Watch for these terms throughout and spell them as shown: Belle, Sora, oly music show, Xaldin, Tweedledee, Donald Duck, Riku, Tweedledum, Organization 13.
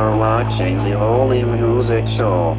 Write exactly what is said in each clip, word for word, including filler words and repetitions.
are watching the Oly Music Show.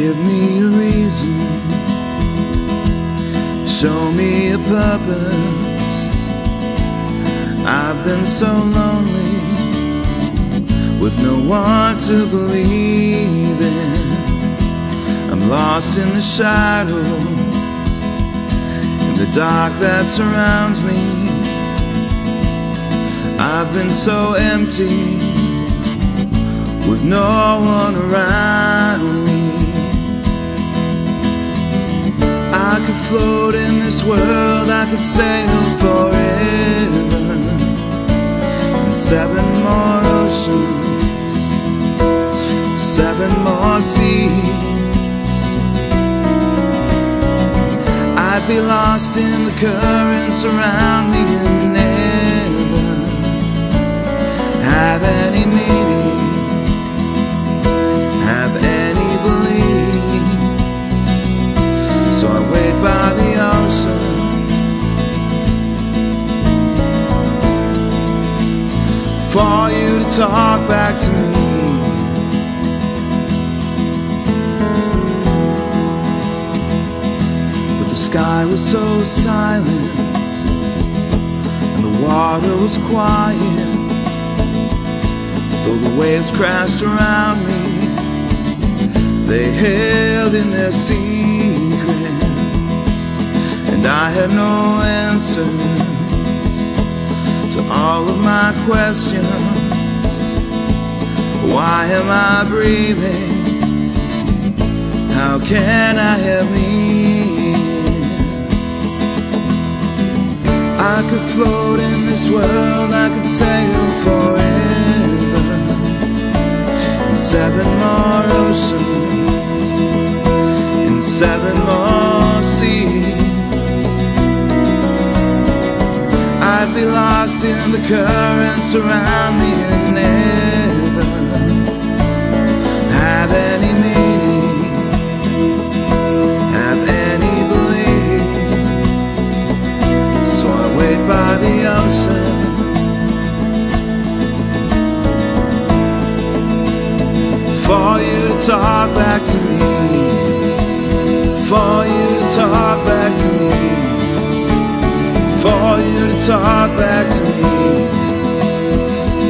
Give me a reason, show me a purpose. I've been so lonely, with no one to believe in. I'm lost in the shadows, in the dark that surrounds me. I've been so empty, with no one around me. I could float in this world, I could sail forever in seven more oceans, seven more seas. I'd be lost in the currents around me and never have any meaning, have any belief. So I wait by the ocean, for you to talk back to me. But the sky was so silent, and the water was quiet. Though the waves crashed around me, they held in their secret, and I had no answer to all of my questions. Why am I breathing? How can I have meaning? I could float in this world, I could sail forever in seven more oceans, seven more seas. I'd be lost in the currents around me and never have any meaning, have any belief. So I wait by the ocean, for you to talk back to me, for you to talk back to me, for you to talk back to me,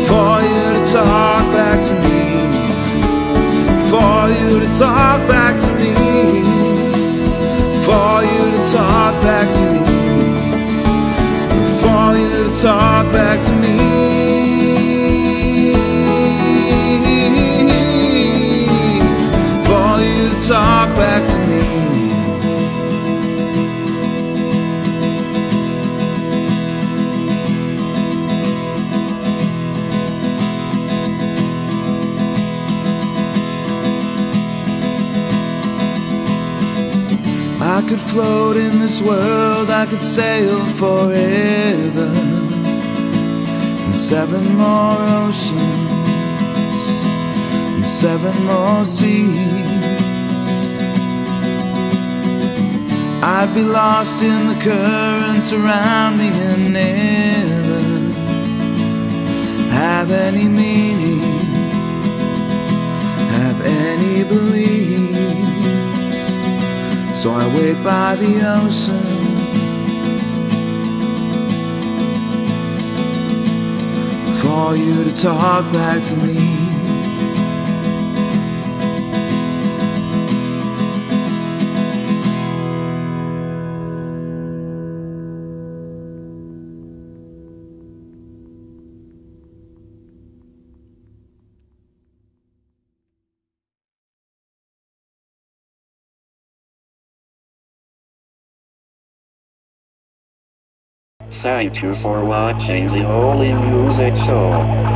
for you to talk back to me, for you to talk back to me, for you to talk back to me, for you to talk back to me. Talk back to me. I could float in this world, I could sail forever in seven more oceans, in seven more seas. I'd be lost in the currents around me and never have any meaning, have any belief. So I wait by the ocean, for you to talk back to me. Thank you for watching the Oly Music Show.